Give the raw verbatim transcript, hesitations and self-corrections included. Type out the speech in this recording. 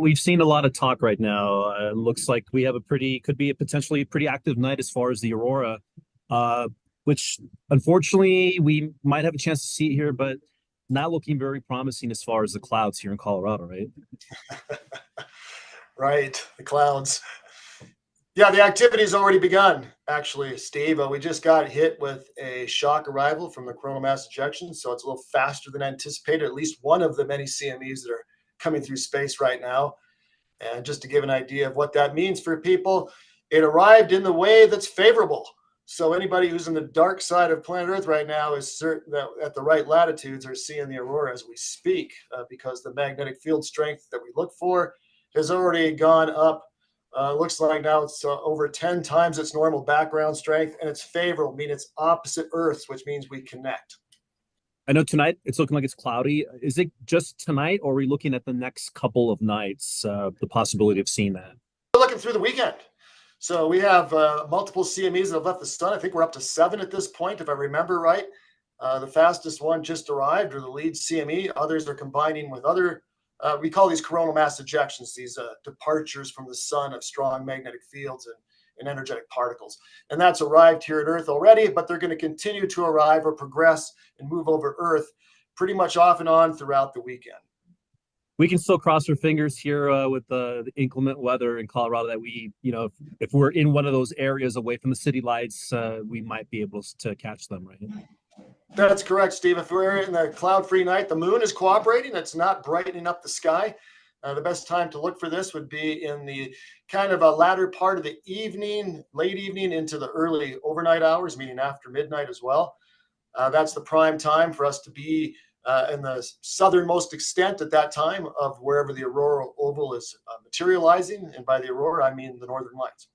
We've seen a lot of talk right now. It uh, looks like we have a pretty, could be a potentially pretty active night as far as the aurora, uh, which unfortunately we might have a chance to see here, but not looking very promising as far as the clouds here in Colorado, right? Right, the clouds. Yeah, the activity's already begun, actually, Steve. Uh, we just got hit with a shock arrival from the coronal mass ejection, so it's a little faster than anticipated, at least one of the many C M Es that are coming through space right now. And just to give an idea of what that means for people, it arrived in the way that's favorable. So anybody who's in the dark side of planet Earth right now is certain that at the right latitudes are seeing the aurora as we speak, uh, because the magnetic field strength that we look for has already gone up. Uh, looks like now it's uh, over ten times its normal background strength, and it's favorable, meaning it's opposite Earth's, which means we connect. I know tonight it's looking like it's cloudy. Is it just tonight, or are we looking at the next couple of nights, uh, the possibility of seeing that? We're looking through the weekend. So we have uh, multiple C M Es that have left the sun. I think we're up to seven at this point, if I remember right. Uh, the fastest one just arrived, or the lead C M E. Others are combining with other, uh, we call these coronal mass ejections, these uh, departures from the sun of strong magnetic fields and, and energetic particles. And that's arrived here at Earth already, but they're going to continue to arrive or progress and move over Earth pretty much off and on throughout the weekend. We can still cross our fingers here uh, with uh, the inclement weather in Colorado that we, you know, if, if we're in one of those areas away from the city lights, uh, we might be able to catch them, right? That's correct, Steve. If we're in the cloud-free night, the moon is cooperating. It's not brightening up the sky. Uh, the best time to look for this would be in the kind of a latter part of the evening, late evening into the early overnight hours, meaning after midnight as well. Uh, that's the prime time for us to be uh, in the southernmost extent at that time of wherever the auroral oval is uh, materializing. And by the aurora, I mean the northern lights.